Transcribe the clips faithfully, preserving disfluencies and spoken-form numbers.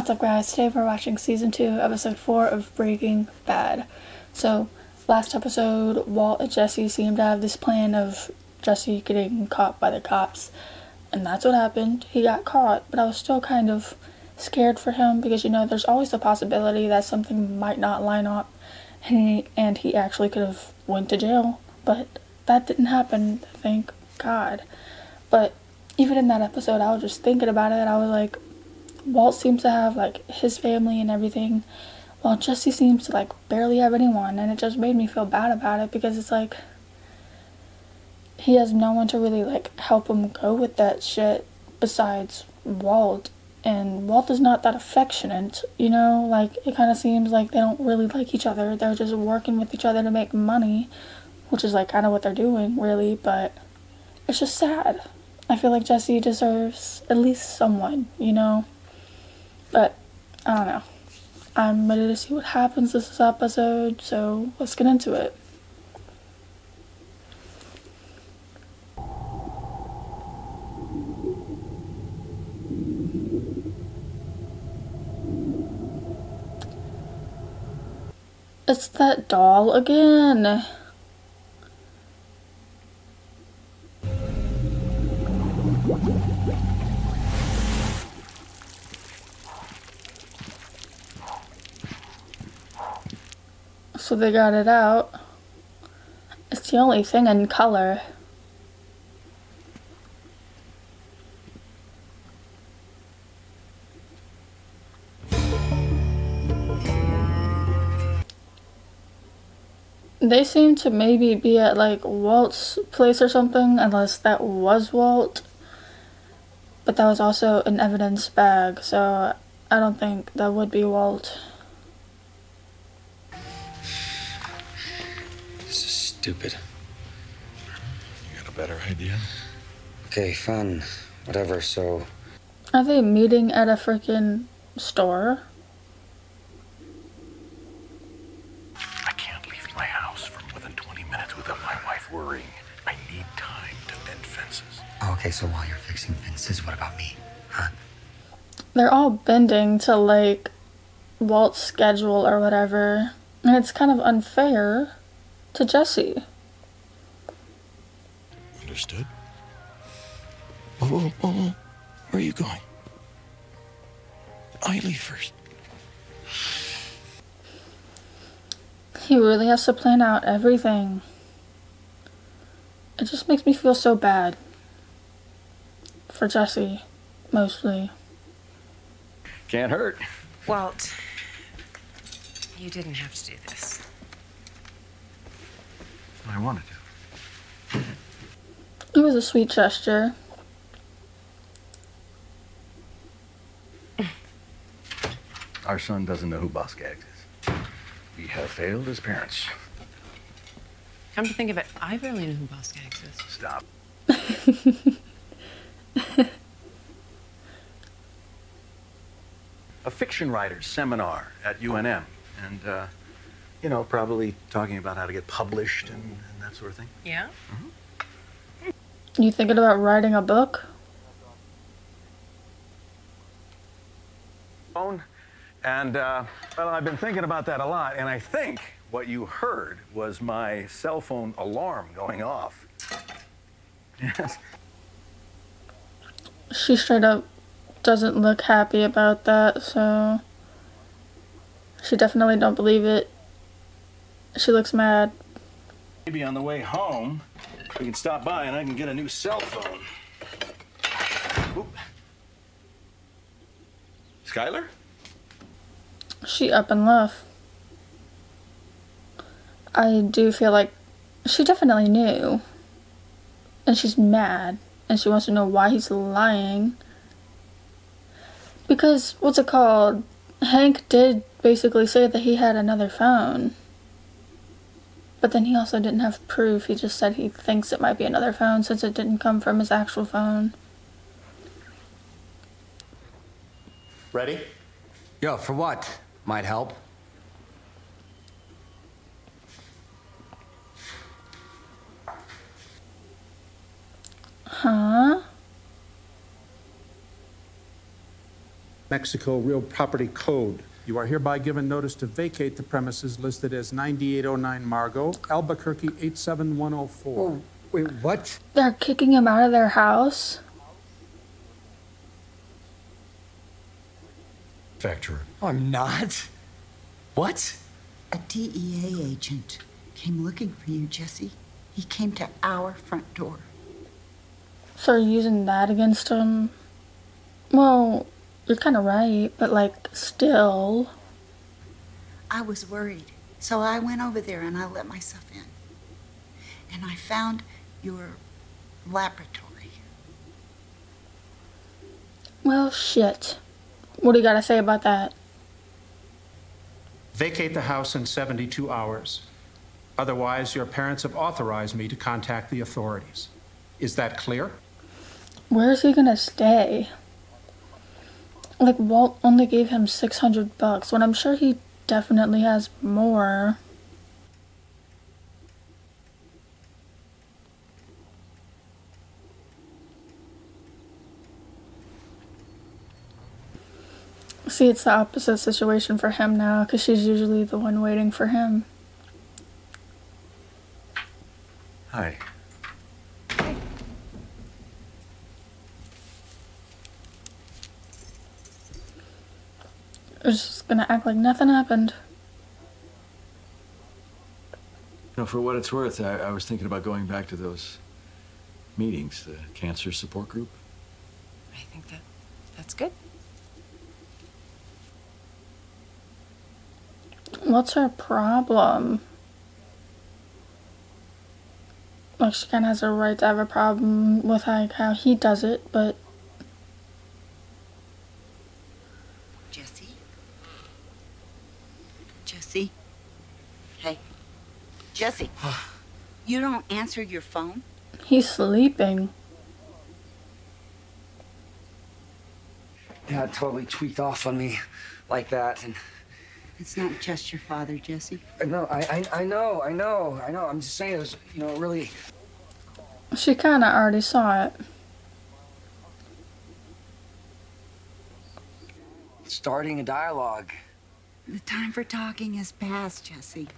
What's up, guys? Today we're watching season two episode four of Breaking Bad. So last episode, Walt and Jesse seemed to have this plan of Jesse getting caught by the cops, and that's what happened. He got caught, but I was still kind of scared for him because, you know, there's always the possibility that something might not line up and he, and he actually could have went to jail, but that didn't happen, thank God. But even in that episode, I was just thinking about it and I was like, Walt seems to have, like, his family and everything, while Jesse seems to, like, barely have anyone, and it just made me feel bad about it because it's like he has no one to really, like, help him go with that shit besides Walt, and Walt is not that affectionate, you know? Like, it kind of seems like they don't really like each other. They're just working with each other to make money, which is, like, kind of what they're doing, really, but it's just sad. I feel like Jesse deserves at least someone, you know? But, I don't know. I'm ready to see what happens this episode, so let's get into it. It's that doll again. So they got it out. It's the only thing in color. They seem to maybe be at, like, Walt's place or something, unless that was Walt. But that was also an evidence bag, so I don't think that would be Walt. This is stupid. You got a better idea? Okay, fine. Whatever, so... Are they meeting at a freaking store? I can't leave my house for more than twenty minutes without my wife worrying. I need time to mend fences. Okay, so while you're fixing fences, what about me, huh? They're all bending to, like, Walt's schedule or whatever, and it's kind of unfair to Jesse. Understood. Whoa, whoa, whoa, whoa. Where are you going? I leave first. He really has to plan out everything. It just makes me feel so bad. For Jesse, mostly. Can't hurt. Walt, you didn't have to do this. I wanted to. It was a sweet gesture. Our son doesn't know who Boss Gags is. We have failed as parents. Come to think of it, I barely know who Boss Gags is. Stop. A fiction writer's seminar at U N M, and uh, you know, probably talking about how to get published and, and that sort of thing. Yeah. Mm-hmm. You thinking about writing a book? And uh, well, I've been thinking about that a lot, and I think what you heard was my cell phone alarm going off. Yes. She straight up doesn't look happy about that, so she definitely don't believe it. She looks mad. Maybe on the way home, we can stop by and I can get a new cell phone. Oop. Skylar? She up and left. I do feel like she definitely knew. And she's mad. And she wants to know why he's lying. Because, what's it called? Hank did basically say that he had another phone. But then he also didn't have proof. He just said he thinks it might be another phone since it didn't come from his actual phone. Ready? Yo, for what? Might help. Huh? Mexico Real Property Code. You are hereby given notice to vacate the premises listed as ninety-eight oh nine Margot, Albuquerque eight seven one oh four. Oh, wait, what? They're kicking him out of their house? Factor. Oh, I'm not. What? A D E A agent came looking for you, Jesse. He came to our front door. So you're using that against him? Well, you're kind of right, but like, still. I was worried, so I went over there and I let myself in. And I found your laboratory. Well, shit. What do you gotta say about that? Vacate the house in seventy-two hours. Otherwise, your parents have authorized me to contact the authorities. Is that clear? Where is he gonna stay? Like, Walt only gave him six hundred bucks, when I'm sure he definitely has more. See, it's the opposite situation for him now, because she's usually the one waiting for him. Hi. Hi. I was just gonna act like nothing happened. You know, for what it's worth, I, I was thinking about going back to those meetings, the cancer support group. I think that that's good. What's her problem? Like, she kind of has a right to have a problem with like how he does it, but Jesse, Jesse, hey, Jesse, you don't answer your phone? He's sleeping. Yeah, it totally tweaked off on me like that, and. It's not just your father, Jesse. No, I, I, I know, I know, I know. I'm just saying, it was, you know, really. She kind of already saw it. Starting a dialogue. The time for talking has passed, Jesse.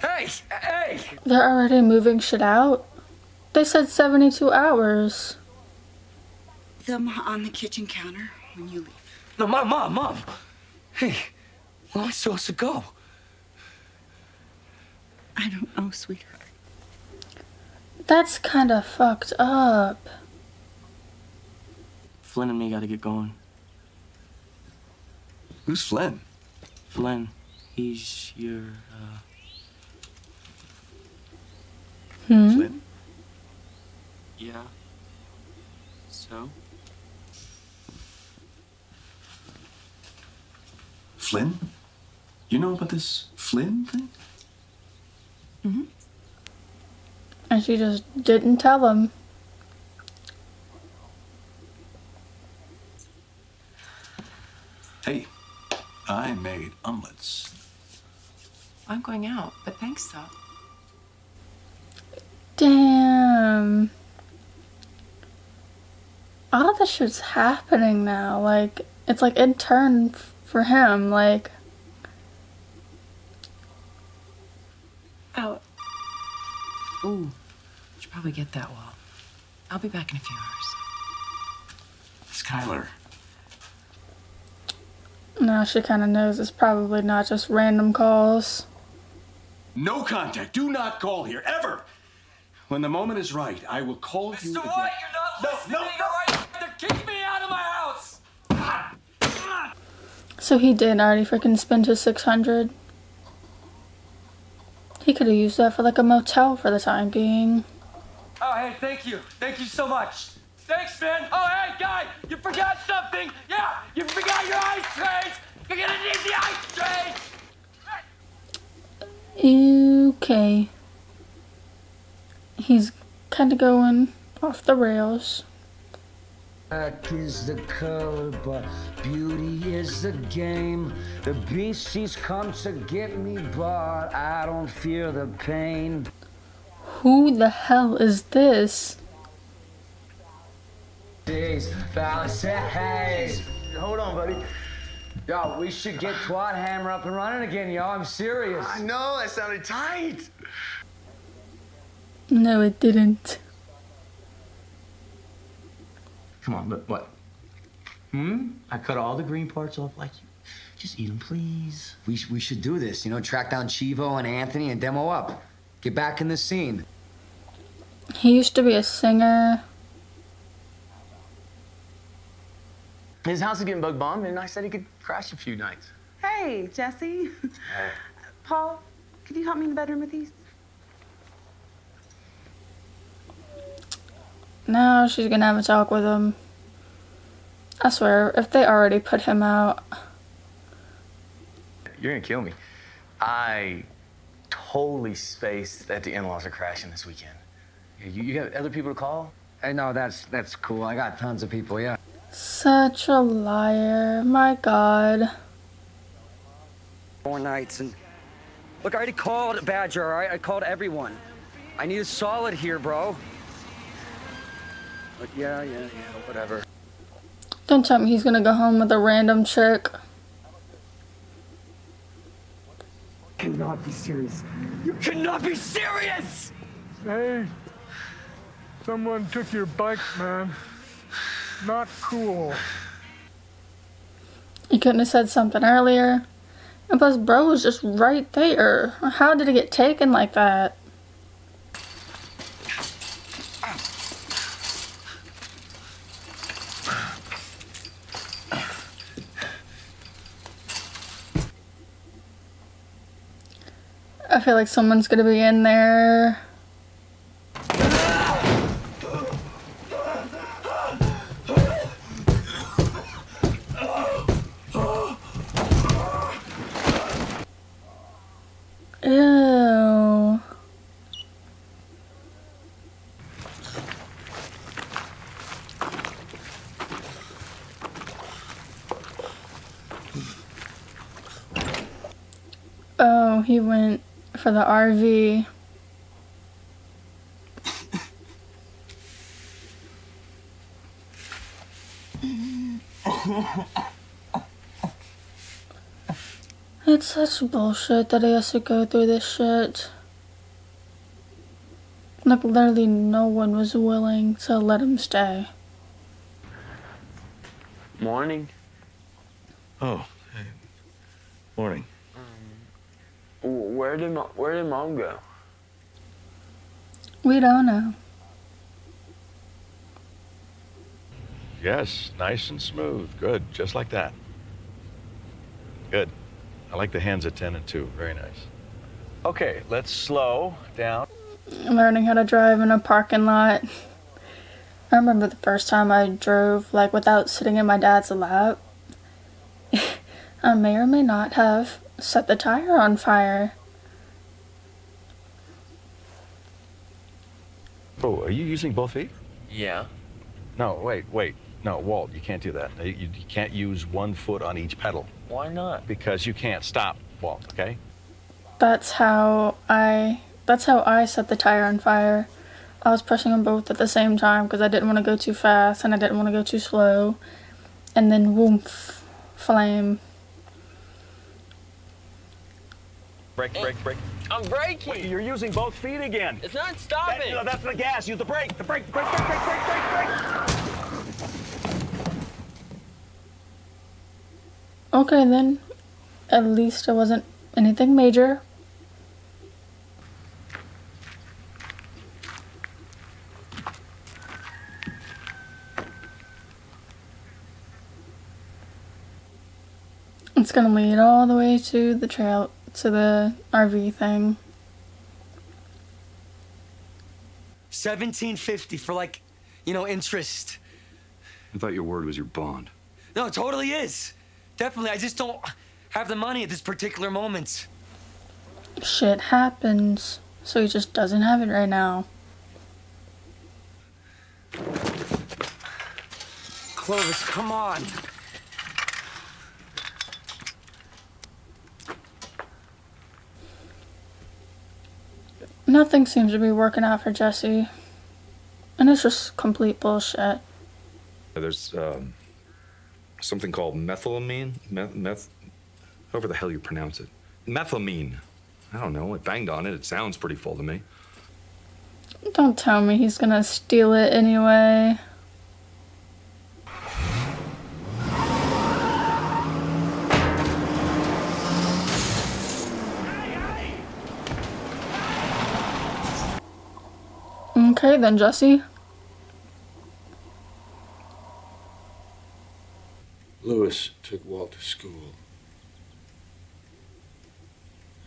Hey, hey! They're already moving shit out. They said seventy-two hours. Them on the kitchen counter when you leave. No, mom, mom, mom. Hey, where am I supposed to go? I don't know, sweetheart. That's kind of fucked up. Flynn and me gotta get going. Who's Flynn? Flynn, he's your, uh... Hmm? Flynn? Yeah. So? Flynn? You know about this Flynn thing? Mm-hmm. And she just didn't tell him. Hey, I made omelets. I'm going out, but thanks, though. Damn. All this shit's happening now. Like, it's like in turn for him, like... Oh. Ooh. Should probably get that wall. I'll be back in a few hours. It's Skylar. Now she kind of knows it's probably not just random calls. No contact. Do not call here, ever! When the moment is right, I will call Mister you again. Mister White, you're not listening! No, no, no. Right? They're kicking me out of my house! Ah. So he did already freaking spend his six hundred. He could have used that for like a motel for the time being. Oh, hey, thank you. Thank you so much. Thanks, man. Oh, hey, guy, you forgot something. Yeah, you forgot your ice trays. You're gonna need the ice trays. Okay. He's kind of going off the rails. Black is the color, but beauty is the game. The beasties come to get me, but I don't fear the pain. Who the hell is this? these fallacies. Hold on, buddy. Yo, we should get Twat Hammer up and running again, yo. I'm serious. I know, that sounded tight. No, it didn't. Come on, look, what? Hmm? I cut all the green parts off like you. Just eat them, please. We, sh we should do this, you know, track down Chivo and Anthony and demo up. Get back in the scene. He used to be a singer. His house is getting bug bombed, and I said he could crash a few nights. Hey, Jesse. Hey. Paul, could you help me in the bedroom with these? Now she's gonna have a talk with him. I swear, if they already put him out. You're gonna kill me. I totally spaced that the in-laws are crashing this weekend. You, you got other people to call? Hey, no, that's, that's cool. I got tons of people, yeah. Such a liar. My God. Four nights and... Look, I already called Badger, all right? I called everyone. I need a solid here, bro. Like, yeah, yeah, yeah, whatever. Don't tell me he's gonna go home with a random chick. You cannot be serious. You cannot be serious! Hey, someone took your bike, man. Not cool. You couldn't have said something earlier. And plus, bro was just right there. How did it get taken like that? I feel like someone's gonna be in there. Ew. Oh, he went for the R V. It's such bullshit that he has to go through this shit. Like, literally no one was willing to let him stay. Morning. Oh, hey. Morning. Where did, Mom, where did Mom go? We don't know. Yes, nice and smooth. Good, just like that. Good. I like the hands at ten and two. Very nice. Okay, let's slow down. Learning how to drive in a parking lot. I remember the first time I drove, like, without sitting in my dad's lap. I may or may not have set the tire on fire. Oh, are you using both feet? Yeah. No, wait, wait. No, Walt, you can't do that. You, you can't use one foot on each pedal. Why not? Because you can't stop, Walt, okay? That's how I, that's how I set the tire on fire. I was pressing them both at the same time because I didn't want to go too fast and I didn't want to go too slow. And then, woomph, flame. Brake, brake, brake. I'm braking. Wait, you're using both feet again. It's not stopping. That, no, that's the gas. Use the brake. The brake, the brake, brake, brake, brake, brake, brake. Okay, then. At least it wasn't anything major. It's gonna lead all the way to the trail. To the R V thing. seventeen fifty for, like, you know, interest. I thought your word was your bond. No, it totally is. Definitely. I just don't have the money at this particular moment. Shit happens. So he just doesn't have it right now. Clovis, come on. Nothing seems to be working out for Jesse, and it's just complete bullshit. there's um, something called methylamine, meth, meth, however the hell you pronounce it. Methylamine. I don't know, I banged on it. It sounds pretty full to me. Don't tell me he's gonna steal it anyway. Okay then, Jesse. Lewis took Walt to school.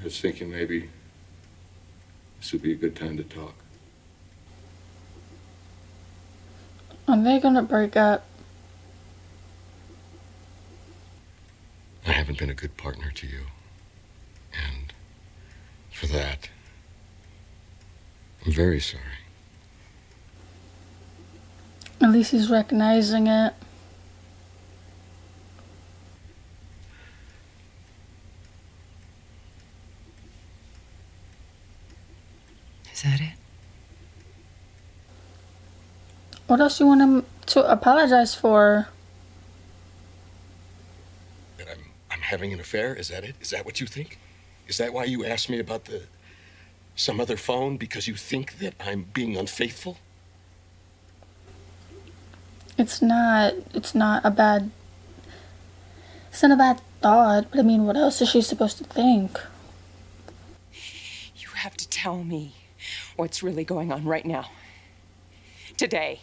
I was thinking maybe this would be a good time to talk. Are they gonna break up? I haven't been a good partner to you. And for that, I'm very sorry. At least he's recognizing it. Is that it? What else do you want him to apologize for? That I'm, I'm having an affair? Is that it? Is that what you think? Is that why you asked me about the some other phone? Because you think that I'm being unfaithful? It's not, it's not a bad, it's not a bad thought, but I mean, what else is she supposed to think? You have to tell me what's really going on right now. Today.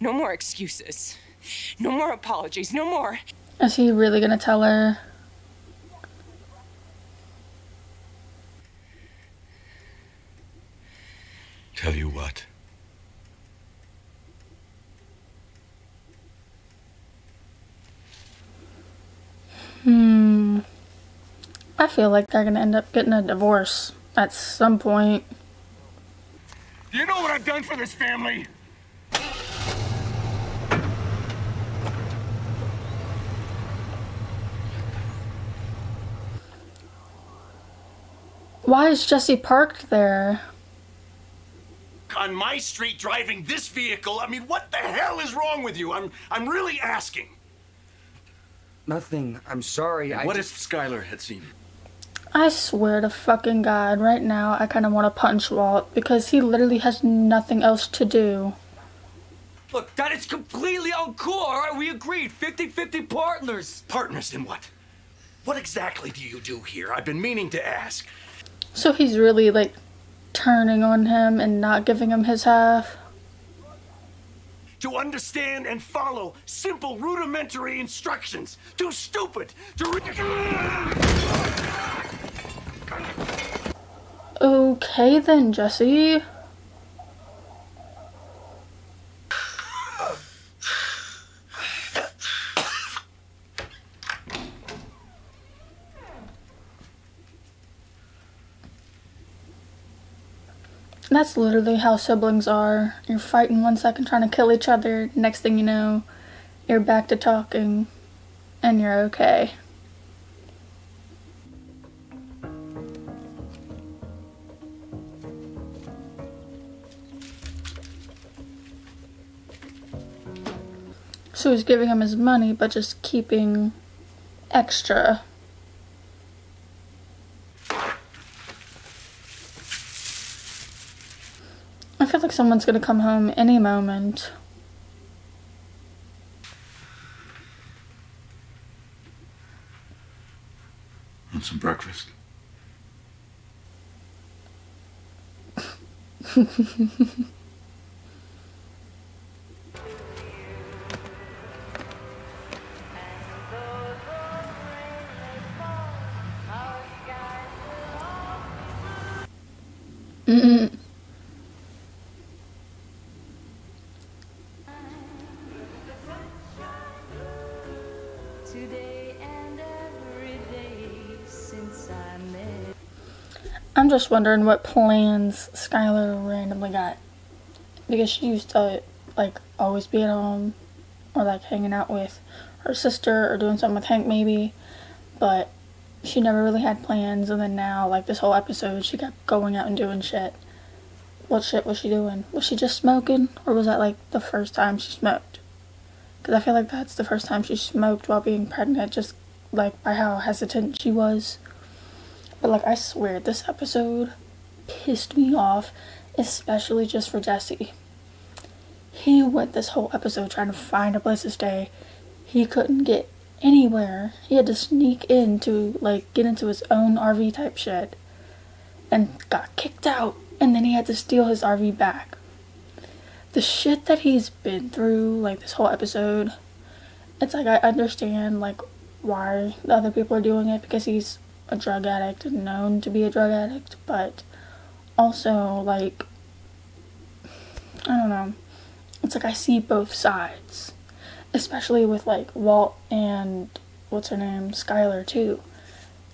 No more excuses. No more apologies. No more. Is he really gonna tell her? Tell you what? Hmm. I feel like they're gonna end up getting a divorce at some point. Do you know what I've done for this family? Why is Jesse parked there? On my street driving this vehicle? I mean, what the hell is wrong with you? I'm I'm really asking. Nothing. I'm sorry. I what just... if Skylar had seen it? I swear to fucking God, right now I kind of want to punch Walt because he literally has nothing else to do. Look, that is completely uncool, all right? We agreed. fifty fifty partners. Partners in what? What exactly do you do here? I've been meaning to ask. So he's really, like, turning on him and not giving him his half? To understand and follow simple, rudimentary instructions. Too stupid to re- Okay then, Jesse. That's literally how siblings are. You're fighting one second trying to kill each other, next thing you know, you're back to talking, and you're okay. So he's giving him his money, but just keeping extra. I feel like someone's gonna come home any moment. Want some breakfast? Mm-mm. I'm just wondering what plans Skylar randomly got, because she used to like always be at home or like hanging out with her sister or doing something with Hank maybe, but she never really had plans, and then now like this whole episode she kept going out and doing shit. What shit was she doing? Was she just smoking, or was that like the first time she smoked? because I feel like that's the first time she smoked while being pregnant, just like by how hesitant she was. But like, I swear this episode pissed me off, especially just for Jesse. He went this whole episode trying to find a place to stay. He couldn't get anywhere. He had to sneak in to like get into his own R V type shit and got kicked out, and then he had to steal his R V back. The shit that he's been through, like this whole episode, it's like I understand like why the other people are doing it, because he's a drug addict and known to be a drug addict, but also like, I don't know, it's like I see both sides, especially with like Walt and what's her name, Skylar too,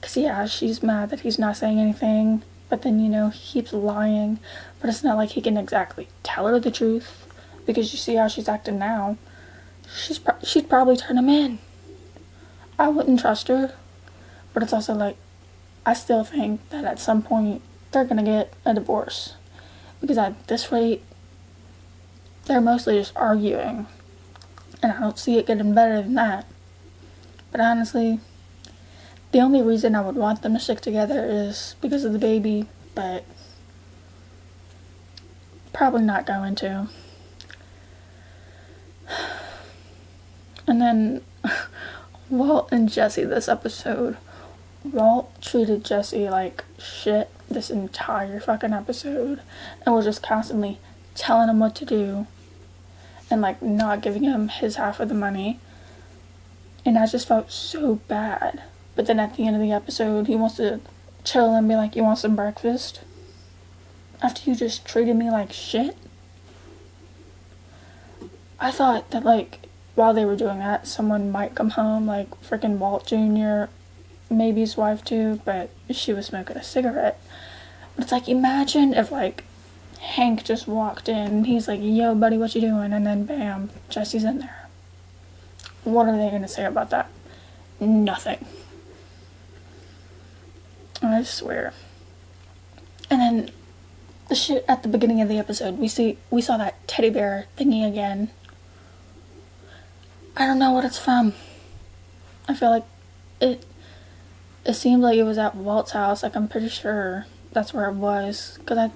because yeah, she's mad that he's not saying anything, but then you know he keeps lying, but it's not like he can exactly tell her the truth, because you see how she's acting now. She's pro she'd probably turn him in. I wouldn't trust her, but it's also like I still think that at some point they're gonna get a divorce, because at this rate they're mostly just arguing, and I don't see it getting better than that. But honestly, the only reason I would want them to stick together is because of the baby, but probably not going to. And then Walt and Jesse this episode. Walt treated Jesse like shit this entire fucking episode, and was just constantly telling him what to do, and like not giving him his half of the money. And I just felt so bad. But then at the end of the episode, he wants to chill and be like, you want some breakfast? After you just treated me like shit? I thought that, like, while they were doing that, someone might come home, like freaking Walt Junior, maybe his wife too, but she was smoking a cigarette. But it's like, imagine if, like, Hank just walked in and he's like, yo, buddy, what you doing? And then, bam, Jesse's in there. What are they going to say about that? Nothing. I swear. And then the shit at the beginning of the episode, we see we saw that teddy bear thingy again. I don't know what it's from. I feel like it it seemed like it was at Walt's house. Like, I'm pretty sure that's where it was, because I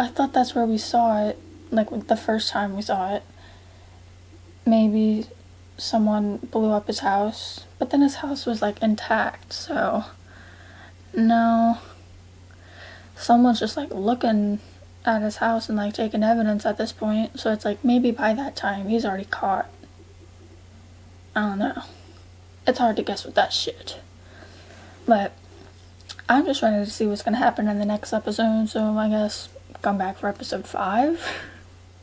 I thought that's where we saw it, like the first time we saw it. Maybe someone blew up his house, but then his house was like intact, so no, someone's just like looking at his house and like taking evidence at this point, so it's like maybe by that time he's already caught. I don't know, it's hard to guess with that shit, but I'm just ready to see what's gonna happen in the next episode, so I guess come back for episode five.